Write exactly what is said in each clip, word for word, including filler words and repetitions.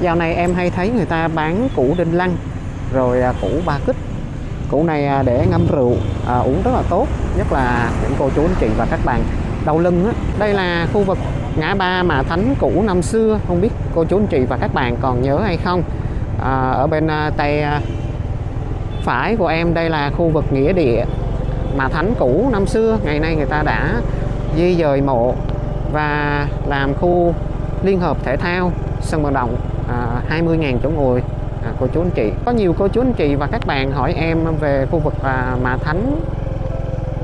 Dạo này em hay thấy người ta bán củ Đinh Lăng, rồi củ Ba Kích. Củ này để ngâm rượu, à, uống rất là tốt, nhất là những cô chú anh chị và các bạn đau lưng á. Đây là khu vực ngã ba Mả Thánh cũ năm xưa, không biết cô chú anh chị và các bạn còn nhớ hay không. À, ở bên tay phải của em đây là khu vực nghĩa địa Mả Thánh cũ năm xưa, ngày nay người ta đã di dời mộ và làm khu liên hợp thể thao, sân vận động à, hai mươi nghìn chỗ ngồi. À, cô chú anh chị, có nhiều cô chú anh chị và các bạn hỏi em về khu vực à, Mả Thánh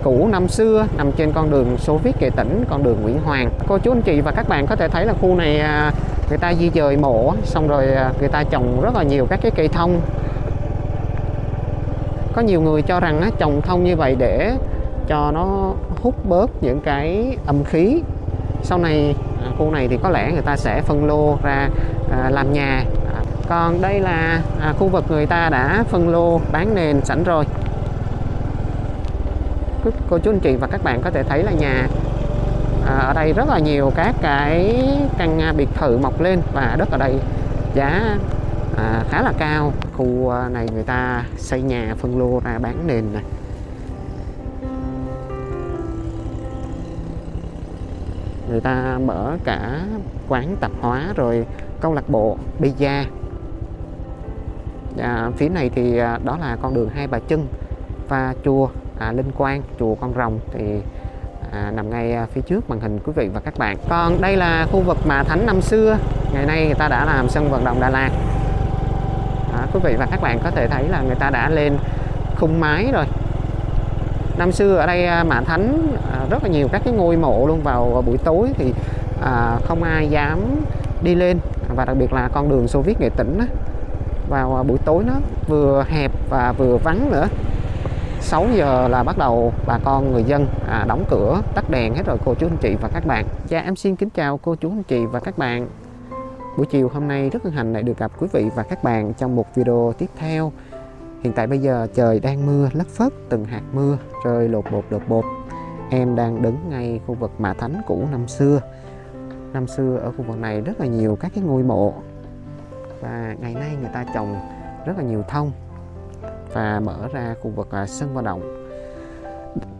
cũ năm xưa nằm trên con đường Soviet Nghệ Tỉnh, con đường Nguyễn Hoàng. Cô chú anh chị và các bạn có thể thấy là khu này à, người ta di dời mộ, xong rồi à, người ta trồng rất là nhiều các cái cây thông. Có nhiều người cho rằng á, trồng thông như vậy để cho nó hút bớt những cái âm khí. Sau này à, khu này thì có lẽ người ta sẽ phân lô ra à, làm nhà. Còn đây là à, khu vực người ta đã phân lô bán nền sẵn rồi. Cô chú anh chị và các bạn có thể thấy là nhà à, ở đây rất là nhiều các cái căn biệt thự mọc lên và đất ở đây giá à, khá là cao. Khu này người ta xây nhà phân lô ra bán nền này. Người ta mở cả quán tạp hóa rồi câu lạc bộ pizza. À, phía này thì à, đó là con đường Hai Bà Trưng và chùa à, Linh Quang, chùa Con Rồng thì à, nằm ngay à, phía trước màn hình quý vị và các bạn. Còn đây là khu vực Mả Thánh năm xưa, ngày nay người ta đã làm sân vận động Đà Lạt. À, quý vị và các bạn có thể thấy là người ta đã lên khung mái rồi. Năm xưa ở đây à, Mả Thánh à, rất là nhiều các cái ngôi mộ luôn, vào buổi tối thì à, không ai dám đi lên, và đặc biệt là con đường Xô Viết Nghệ Tỉnh á, vào buổi tối nó vừa hẹp và vừa vắng nữa. Sáu giờ là bắt đầu bà con người dân à, đóng cửa tắt đèn hết rồi cô chú anh chị và các bạn. Dạ em xin kính chào cô chú anh chị và các bạn. Buổi chiều hôm nay rất hân hạnh lại được gặp quý vị và các bạn trong một video tiếp theo. Hiện tại bây giờ trời đang mưa lất phất, từng hạt mưa rơi lột bột lột bột. Em đang đứng ngay khu vực Mả Thánh cũ năm xưa. Năm xưa ở khu vực này rất là nhiều các cái ngôi mộ, và ngày nay người ta trồng rất là nhiều thông và mở ra khu vực à, sân vận động.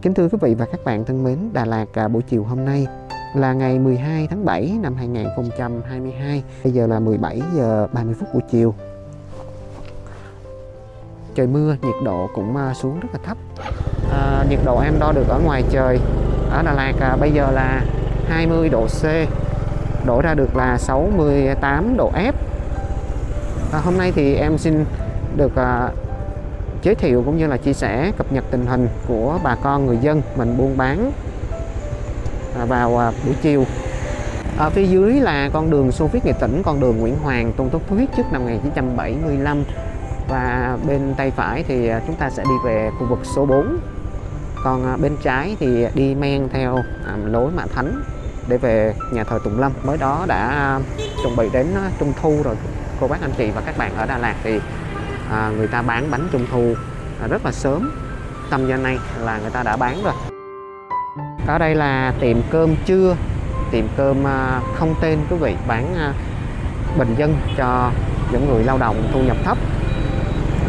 Kính thưa quý vị và các bạn thân mến, Đà Lạt à, buổi chiều hôm nay là ngày mười hai tháng bảy năm hai nghìn không trăm hai mươi hai. Bây giờ là mười bảy giờ ba mươi phút buổi chiều. Trời mưa, nhiệt độ cũng à, xuống rất là thấp. À, nhiệt độ em đo được ở ngoài trời ở Đà Lạt à, bây giờ là hai mươi độ C, đổi ra được là sáu mươi tám độ F. À, hôm nay thì em xin được à, giới thiệu cũng như là chia sẻ cập nhật tình hình của bà con người dân mình buôn bán à, vào à, buổi chiều. Ở phía dưới là con đường Xô Viết Nghệ Tỉnh, con đường Nguyễn Hoàng tôn túc thuyết trước năm một nghìn chín trăm bảy mươi lăm, và bên tay phải thì chúng ta sẽ đi về khu vực số bốn. Còn à, bên trái thì đi men theo à, lối Mả Thánh để về nhà thờ Tùng Lâm. Mới đó đã à, chuẩn bị đến à, Trung Thu rồi. Cô bác anh chị và các bạn ở Đà Lạt thì à, người ta bán bánh Trung Thu à, rất là sớm, tầm giờ này là người ta đã bán rồi. Ở đây là tiệm cơm trưa, tiệm cơm à, không tên quý vị, bán à, bình dân cho những người lao động thu nhập thấp.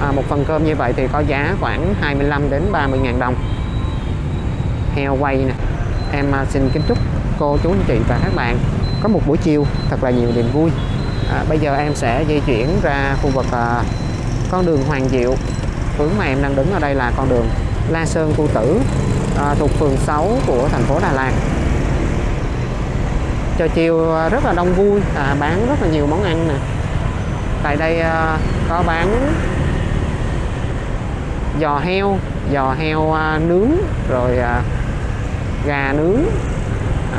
À, một phần cơm như vậy thì có giá khoảng hai mươi lăm đến ba mươi ngàn đồng. Heo quay nè. Em à, xin kính chúc cô chú anh chị và các bạn có một buổi chiều thật là nhiều niềm vui. À, bây giờ em sẽ di chuyển ra khu vực à, con đường Hoàng Diệu. Hướng mà em đang đứng ở đây là con đường La Sơn Phu Tử à, thuộc phường sáu của thành phố Đà Lạt. Trời chiều à, rất là đông vui, à, bán rất là nhiều món ăn nè. Tại đây à, có bán giò heo, giò heo à, nướng, rồi à, gà nướng.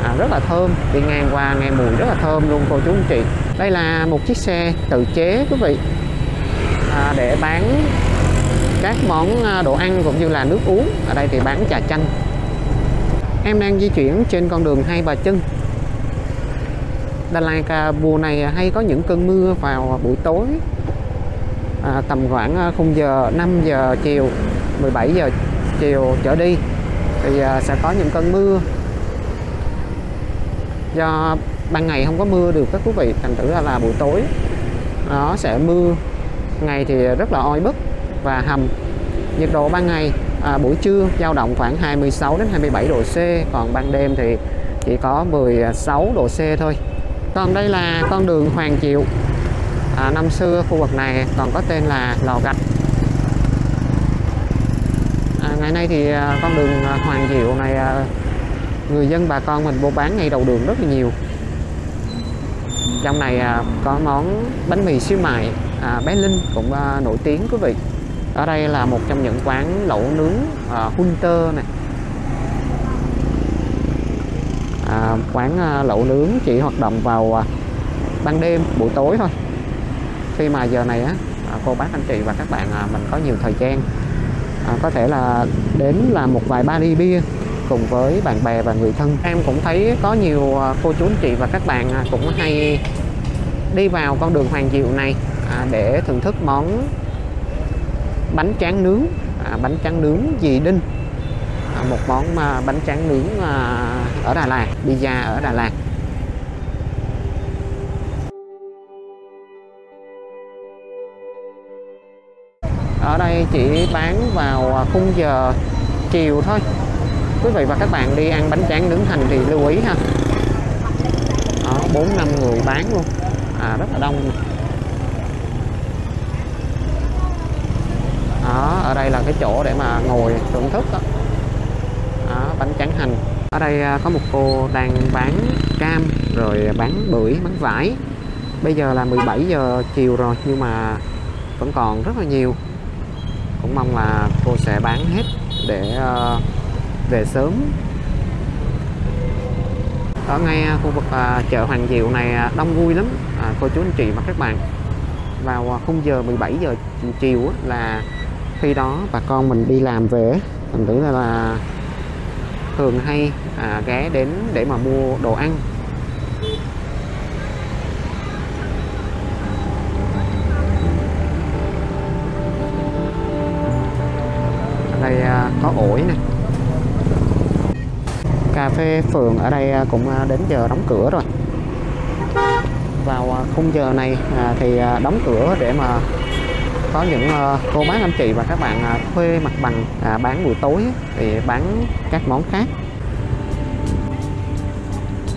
À, rất là thơm, đi ngang qua nghe mùi rất là thơm luôn cô chú anh chị. Đây là một chiếc xe tự chế quý vị à, để bán các món đồ ăn cũng như là nước uống. Ở đây thì bán trà chanh. Em đang di chuyển trên con đường Hai Bà Trưng. Đà Lạt mùa này hay có những cơn mưa vào buổi tối à, tầm khoảng khung giờ năm giờ chiều, mười bảy giờ chiều trở đi thì à, sẽ có những cơn mưa. Do ban ngày không có mưa được các quý vị, thành thử là, là buổi tối nó sẽ mưa, ngày thì rất là oi bức và hầm. Nhiệt độ ban ngày à, buổi trưa dao động khoảng hai mươi sáu đến hai mươi bảy độ C, còn ban đêm thì chỉ có mười sáu độ C thôi. Còn đây là con đường Hoàng Diệu. À, năm xưa khu vực này còn có tên là Lò Gạch. À, ngày nay thì con đường Hoàng Diệu này người dân bà con mình buôn bán ngay đầu đường rất là nhiều. Trong này có món bánh mì xíu mại à, Bé Linh cũng à, nổi tiếng quý vị. Ở đây là một trong những quán lẩu nướng à, Hunter này. À, quán à, lẩu nướng chỉ hoạt động vào à, ban đêm, buổi tối thôi. Khi mà giờ này á, à, cô bác anh chị và các bạn à, mình có nhiều thời gian à, có thể là đến là một vài bar đi bia cùng với bạn bè và người thân. Em cũng thấy có nhiều cô chú anh chị và các bạn cũng hay đi vào con đường Hoàng Diệu này để thưởng thức món bánh tráng nướng, bánh tráng nướng Dì Đinh, một món bánh tráng nướng ở Đà Lạt, pizza ở Đà Lạt. Ở đây chỉ bán vào khung giờ chiều thôi. Quý vị và các bạn đi ăn bánh tráng nướng thành thì lưu ý ha. Đó, bốn năm người bán luôn à, rất là đông. Đó, ở đây là cái chỗ để mà ngồi thưởng thức đó. Đó, bánh tráng hành. Ở đây có một cô đang bán cam, rồi bán bưởi, bán vải. Bây giờ là mười bảy giờ chiều rồi nhưng mà vẫn còn rất là nhiều. Cũng mong là cô sẽ bán hết để về sớm. Ở ngay khu vực à, chợ Hoàng Diệu này à, đông vui lắm à, cô chú anh chị và các bạn. Vào à, khung giờ mười bảy giờ chiều á, là khi đó bà con mình đi làm về, thành thử là, là thường hay à, ghé đến để mà mua đồ ăn. Ở đây à, có ổi nè. Cà phê phường ở đây cũng đến giờ đóng cửa rồi. Vào khung giờ này thì đóng cửa để mà có những cô bác anh chị và các bạn thuê mặt bằng bán buổi tối thì bán các món khác.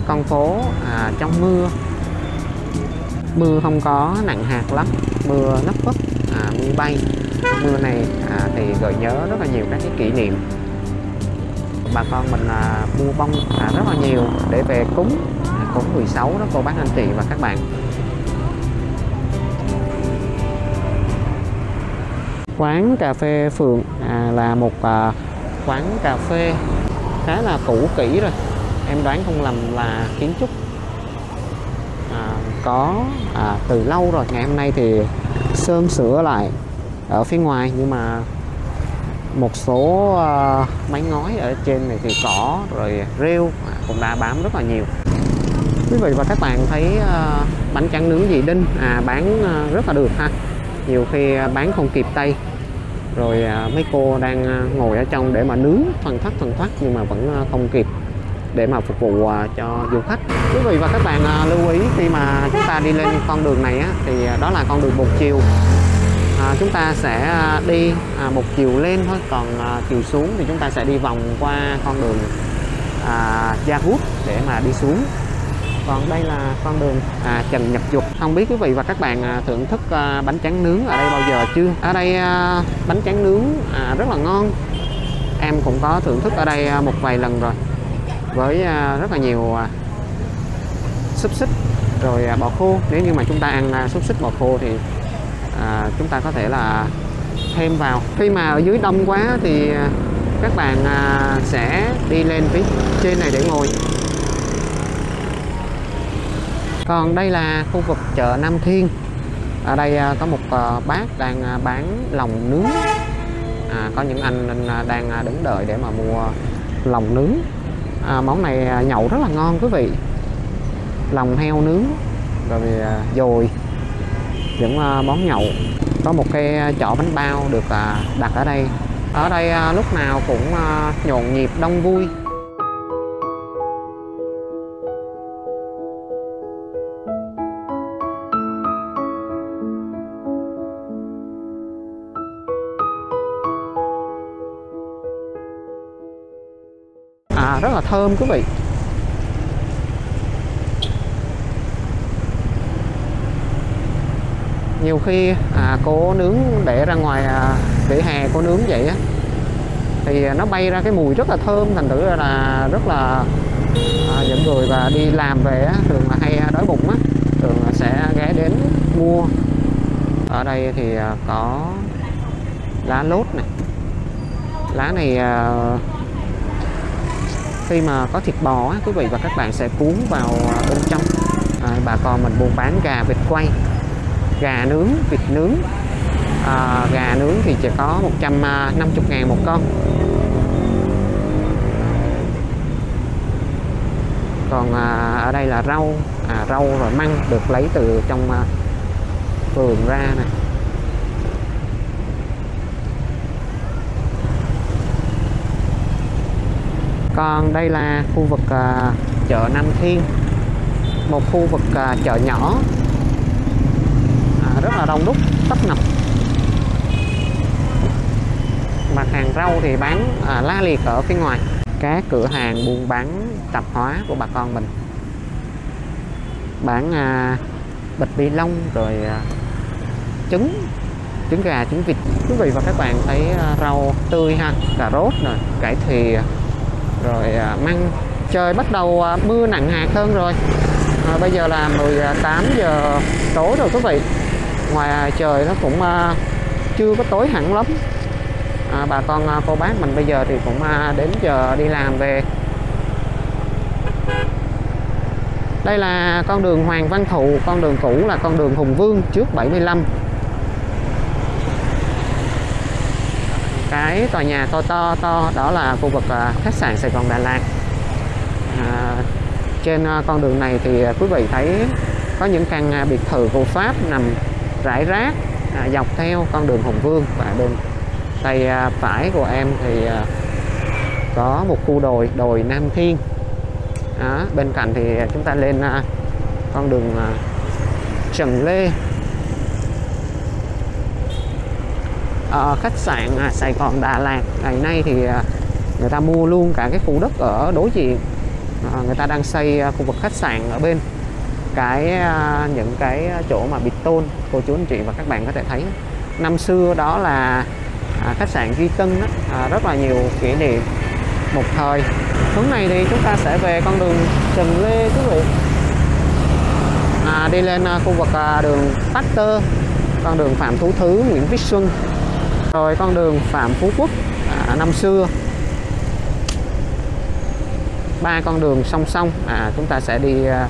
Con phố à, trong mưa. Mưa không có nặng hạt lắm, mưa nấp vấp, à, mưa bay. Mưa này à, thì gợi nhớ rất là nhiều các cái kỷ niệm. Bà con mình à, mua bông à, rất là nhiều để về cúng à, cúng mười sáu đó cô bác anh chị và các bạn. Quán cà phê phường à, là một à, quán cà phê khá là cũ kỹ rồi. Em đoán không lầm là kiến trúc à, có à, từ lâu rồi. Ngày hôm nay thì sơn sửa lại ở phía ngoài nhưng mà một số uh, mái ngói ở trên này thì cỏ rồi rêu cũng đã bám rất là nhiều. Quý vị và các bạn thấy uh, bánh tráng nướng Dì Đinh à, bán uh, rất là được ha. Nhiều khi uh, bán không kịp tay. Rồi uh, mấy cô đang uh, ngồi ở trong để mà nướng thoăn thoắt thoăn thoắt nhưng mà vẫn uh, không kịp để mà phục vụ uh, cho du khách. Quý vị và các bạn uh, lưu ý khi mà chúng ta đi lên con đường này á, thì uh, đó là con đường một chiều. À, chúng ta sẽ đi à, một chiều lên thôi, còn à, chiều xuống thì chúng ta sẽ đi vòng qua con đường à, Gia Hút để mà đi xuống. Còn đây là con đường à, Trần Nhật Duật. Không biết quý vị và các bạn à, thưởng thức à, bánh tráng nướng ở đây bao giờ chưa? Ở đây à, bánh tráng nướng à, rất là ngon. Em cũng có thưởng thức ở đây à, một vài lần rồi với à, rất là nhiều à, xúc xích rồi à, bò khô. Nếu như mà chúng ta ăn à, xúc xích bò khô thì À, chúng ta có thể là thêm vào. Khi mà ở dưới đông quá thì các bạn à, sẽ đi lên phía trên này để ngồi. Còn đây là khu vực chợ Nam Thiên. Ở đây à, có một à, bác đang à, bán lòng nướng à, có những anh đang à, đứng đợi để mà mua lòng nướng à, món này à, nhậu rất là ngon quý vị. Lòng heo nướng rồi à, dồi những món nhậu. Có một cái chợ bánh bao được đặt ở đây. Ở đây lúc nào cũng nhộn nhịp đông vui. trà rất là thơm quý vị. Nhiều khi à, cô nướng để ra ngoài à, vỉa hè cô nướng vậy á, thì nó bay ra cái mùi rất là thơm, thành thử là rất là à, những người và đi làm về á, thường là hay đói bụng á, thường là sẽ ghé đến mua. Ở đây thì có lá lốt này, lá này à, khi mà có thịt bò á, quý vị và các bạn sẽ cuốn vào bên trong. À, bà con mình buôn bán gà vịt quay, gà nướng, vịt nướng. À, gà nướng thì chỉ có một trăm năm mươi ngàn một con. Còn à, ở đây là rau, à, rau rồi măng được lấy từ trong à, vườn ra này. Còn đây là khu vực à, chợ Nam Thiên, một khu vực à, chợ nhỏ, à, rất là đông đúc, tấp nập. Mặt hàng rau thì bán à, la liệt ở phía ngoài. Các cửa hàng buôn bán tạp hóa của bà con mình bán à, bịch bi lông rồi à, trứng, trứng gà, trứng vịt. Quý vị và các bạn thấy à, rau tươi ha, cà rốt rồi cải thìa rồi à, măng. Trời bắt đầu à, mưa nặng hạt hơn rồi. À, bây giờ là mười tám giờ tối rồi quý vị. Ngoài à, trời nó cũng à, chưa có tối hẳn lắm. À, bà con cô bác mình bây giờ thì cũng đến giờ đi làm về. Đây là con đường Hoàng Văn Thụ, con đường cũ là con đường Hùng Vương trước bảy mươi lăm. Cái tòa nhà to to to đó là khu vực khách sạn Sài Gòn Đà Lạt. À, trên con đường này thì quý vị thấy có những căn biệt thự của Pháp nằm rải rác à, dọc theo con đường Hùng Vương. Và bên tay phải của em thì có một khu đồi, đồi Nam Thiên. Đó, bên cạnh thì chúng ta lên con đường Trần Lê. Ở khách sạn Sài Gòn Đà Lạt ngày nay thì người ta mua luôn cả cái khu đất ở đối diện. Người ta đang xây khu vực khách sạn ở bên cái những cái chỗ mà bịt tôn. Cô chú anh chị và các bạn có thể thấy năm xưa đó là À, khách sạn Duy Tân đó, à, rất là nhiều kỷ niệm một thời. Hướng này thì chúng ta sẽ về con đường Trần Lê quý vị, à, đi lên à, khu vực à, đường Pát Tơ, con đường Phạm Thú Thứ, Nguyễn Viết Xuân, rồi con đường Phạm Phú Quốc à, năm xưa. Ba con đường song song, à, chúng ta sẽ đi à,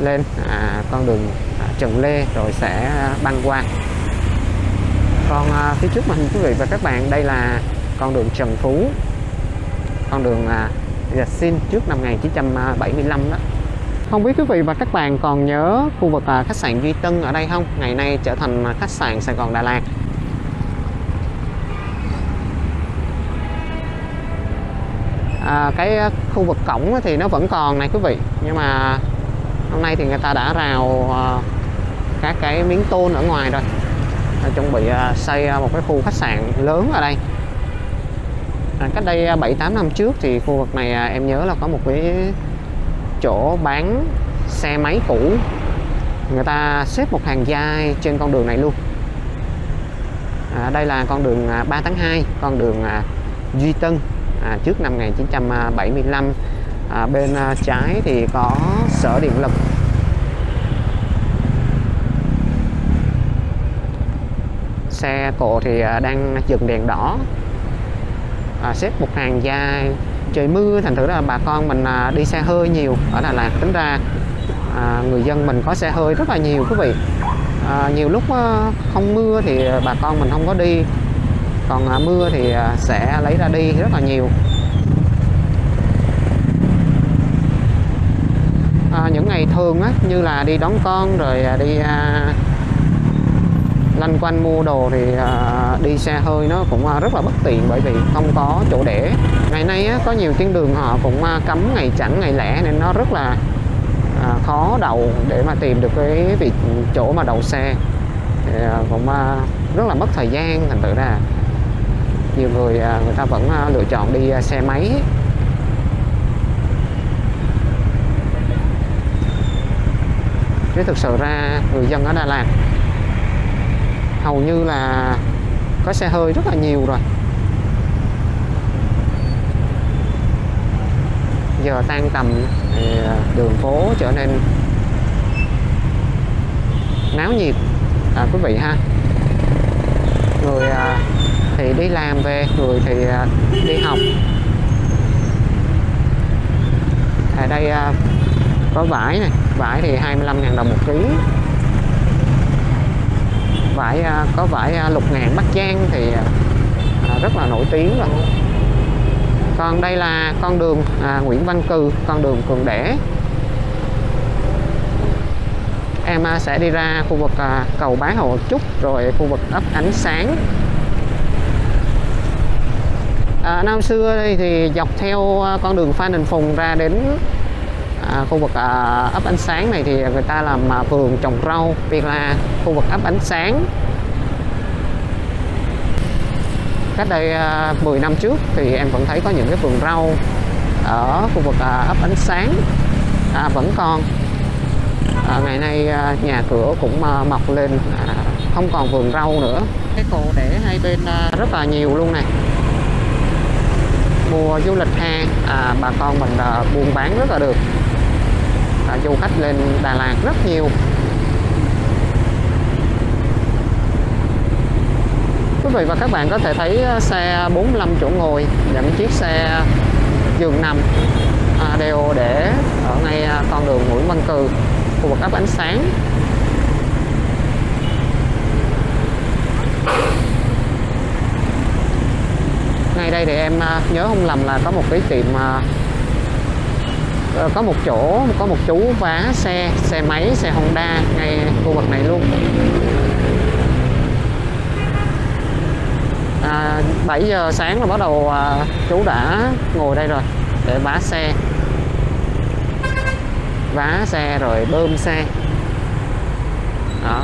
lên à, con đường à, Trần Lê rồi sẽ à, băng qua. Còn à, phía trước mình quý vị và các bạn, đây là con đường Trần Phú, con đường à, Gia-xin trước năm một nghìn chín trăm bảy mươi lăm đó. Không biết quý vị và các bạn còn nhớ khu vực à, khách sạn Duy Tân ở đây không? Ngày nay trở thành à, khách sạn Sài Gòn Đà Lạt. À, cái à, khu vực cổng thì nó vẫn còn này quý vị, nhưng mà hôm nay thì người ta đã rào à, các cái miếng tôn ở ngoài rồi. Chuẩn bị xây một cái khu khách sạn lớn ở đây. À, cách đây bảy tám năm trước thì khu vực này em nhớ là có một cái chỗ bán xe máy cũ. Người ta xếp một hàng dài trên con đường này luôn. À, đây là con đường ba tháng hai, con đường Duy Tân à, trước năm một nghìn chín trăm bảy mươi lăm. À, bên trái thì có Sở Điện lực. Xe cộ thì đang dừng đèn đỏ, à, xếp một hàng dài. Trời mưa thành thử là bà con mình đi xe hơi nhiều ở Đà Lạt, tính ra à, người dân mình có xe hơi rất là nhiều quý vị. À, nhiều lúc không mưa thì bà con mình không có đi, còn à, mưa thì sẽ lấy ra đi rất là nhiều. À, những ngày thường á, như là đi đón con rồi đi à, lanh quanh mua đồ thì uh, đi xe hơi nó cũng uh, rất là bất tiện, bởi vì không có chỗ để. Ngày nay uh, có nhiều tuyến đường họ cũng uh, cấm ngày chẵn ngày lẻ, nên nó rất là uh, khó đậu để mà tìm được cái vị chỗ mà đậu xe. Thì, uh, cũng uh, rất là mất thời gian, thành tự ra nhiều người uh, người ta vẫn uh, lựa chọn đi uh, xe máy. chứ thực sự ra người dân ở Đà Lạt hầu như là có xe hơi rất là nhiều rồi. Giờ tan tầm thì đường phố trở nên náo nhiệt à, quý vị ha. Người thì đi làm về, người thì đi học. Ở đây có vải này, vải thì hai mươi lăm nghìn đồng một ký. Vải có vải lục ngạn Bắc Giang thì rất là nổi tiếng rồi. Còn đây là con đường à, Nguyễn Văn Cừ, con đường Cường Đẻ. Em sẽ đi ra khu vực à, cầu Bá Hộ Trúc, rồi khu vực ấp Ánh Sáng. À, năm xưa đây thì dọc theo con đường Phan Đình Phùng ra đến à, khu vực à, ấp Ánh Sáng này thì người ta làm à, vườn trồng rau, việc là khu vực ấp Ánh Sáng. Cách đây mười năm trước thì em vẫn thấy có những cái vườn rau ở khu vực ấp Ánh Sáng à, vẫn còn. À, ngày nay nhà cửa cũng mọc lên, à, không còn vườn rau nữa. Cái cột để hai bên rất là nhiều luôn này. Mùa du lịch hè à, bà con mình à, buôn bán rất là được. À, du khách lên Đà Lạt rất nhiều. Quý vị và các bạn có thể thấy xe bốn mươi lăm chỗ ngồi, những chiếc xe giường nằm đều để ở ngay con đường Nguyễn Văn Cừ, khu vực ấp Ánh Sáng. Ngay đây thì em nhớ không lầm là có một cái tiệm, có một chỗ, có một chú vá xe, xe máy, xe Honda ngay khu vực này luôn. À, bảy giờ sáng là bắt đầu à, chú đã ngồi đây rồi để vá xe, vá xe rồi bơm xe. Đó.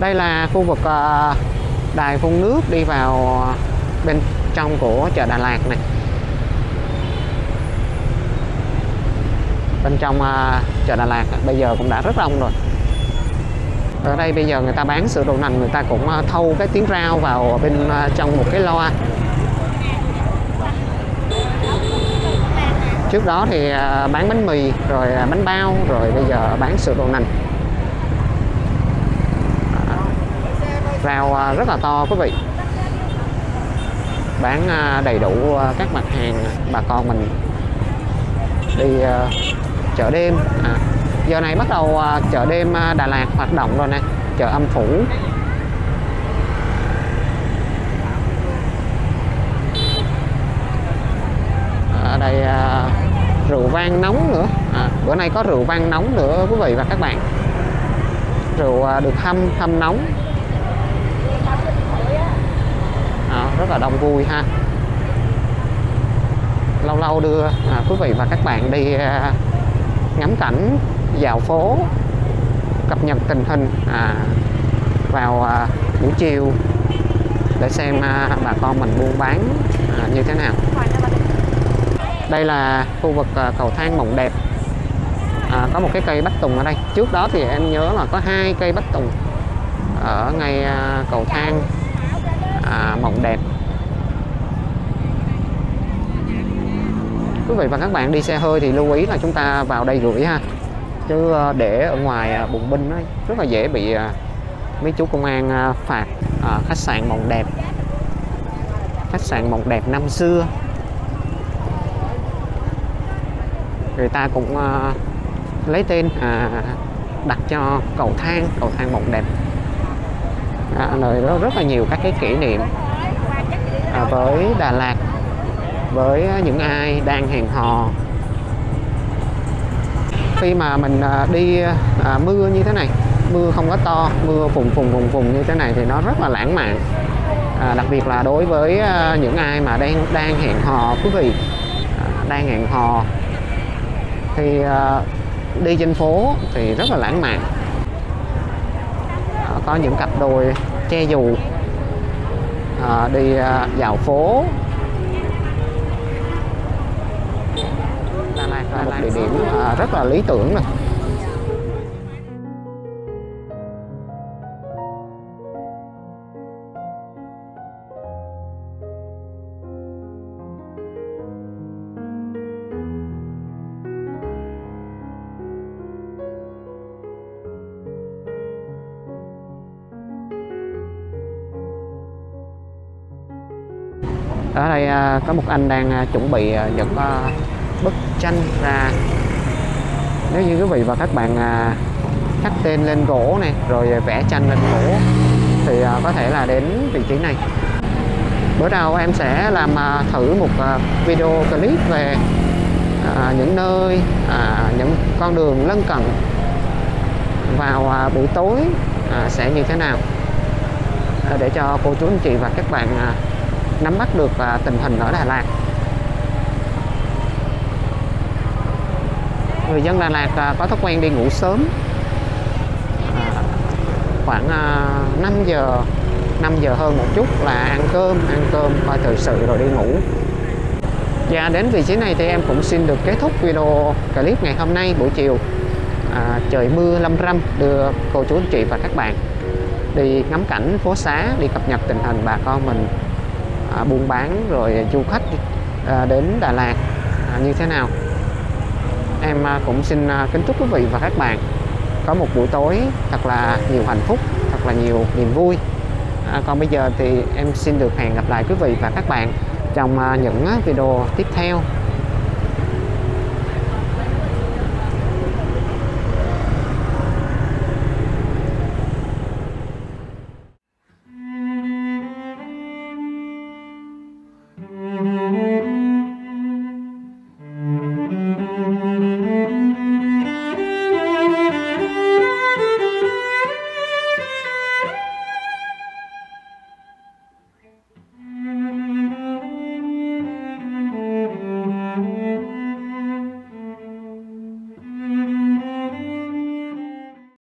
Đây là khu vực à, đài phun nước đi vào bên trong của chợ Đà Lạt này. Bên trong à, chợ Đà Lạt bây giờ cũng đã rất đông rồi. Ở đây bây giờ người ta bán sữa đậu nành, người ta cũng thâu cái tiếng rau vào bên trong một cái loa. Trước đó thì bán bánh mì, rồi bánh bao, rồi bây giờ bán sữa đậu nành. Rau rất là to quý vị. Bán đầy đủ các mặt hàng bà con mình đi chợ đêm. À, giờ này bắt đầu chợ đêm Đà Lạt hoạt động rồi nè, chợ Âm Phủ. Ở đây rượu vang nóng nữa à, bữa nay có rượu vang nóng nữa quý vị và các bạn. Rượu được hâm, hâm nóng à, rất là đông vui ha. Lâu lâu đưa à, quý vị và các bạn đi à, ngắm cảnh, dạo phố, cập nhật tình hình à, vào à, buổi chiều để xem à, bà con mình buôn bán à, như thế nào. Đây là khu vực à, cầu thang Mộng Đẹp. À, có một cái cây bách tùng ở đây. Trước đó thì em nhớ là có hai cây bách tùng ở ngay à, cầu thang à, Mộng Đẹp. Quý vị và các bạn đi xe hơi thì lưu ý là chúng ta vào đây rưỡi ha, chứ để ở ngoài bùng binh ấy, rất là dễ bị mấy chú công an phạt. À, khách sạn Mộng Đẹp, khách sạn Mộng Đẹp năm xưa người ta cũng uh, lấy tên à, đặt cho cầu thang, cầu thang Mộng Đẹp. À, nơi đó rất là nhiều các cái kỷ niệm à, với Đà Lạt, với những ai đang hẹn hò. Khi mà mình đi à, mưa như thế này, mưa không có to, mưa phùng phùng phùng phùng như thế này thì nó rất là lãng mạn. À, đặc biệt là đối với à, những ai mà đang đang hẹn hò quý vị, à, đang hẹn hò thì à, đi trên phố thì rất là lãng mạn. À, có những cặp đôi che dù à, đi à, dạo phố. Một địa điểm rất là lý tưởng này. Ở đây có một anh đang chuẩn bị những bức tranh ra. Nếu như quý vị và các bạn khắc tên lên gỗ này rồi vẽ tranh lên gỗ thì có thể là đến vị trí này. Bữa đầu em sẽ làm thử một video clip về những nơi, những con đường lân cận vào buổi tối sẽ như thế nào, để cho cô chú anh chị và các bạn nắm bắt được tình hình ở Đà Lạt. Người dân Đà Lạt có thói quen đi ngủ sớm, khoảng năm giờ hơn một chút là ăn cơm, ăn cơm coi thời sự rồi đi ngủ. Và đến vị trí này thì em cũng xin được kết thúc video clip ngày hôm nay buổi chiều. À, trời mưa lâm râm đưa cô chú anh chị và các bạn đi ngắm cảnh phố xá, đi cập nhật tình hình bà con mình à, buôn bán rồi du khách à, đến Đà Lạt à, như thế nào. Em à, cũng xin à, kính chúc quý vị và các bạn có một buổi tối thật là nhiều hạnh phúc, thật là nhiều niềm vui. À, còn bây giờ thì em xin được hẹn gặp lại quý vị và các bạn trong à, những video tiếp theo.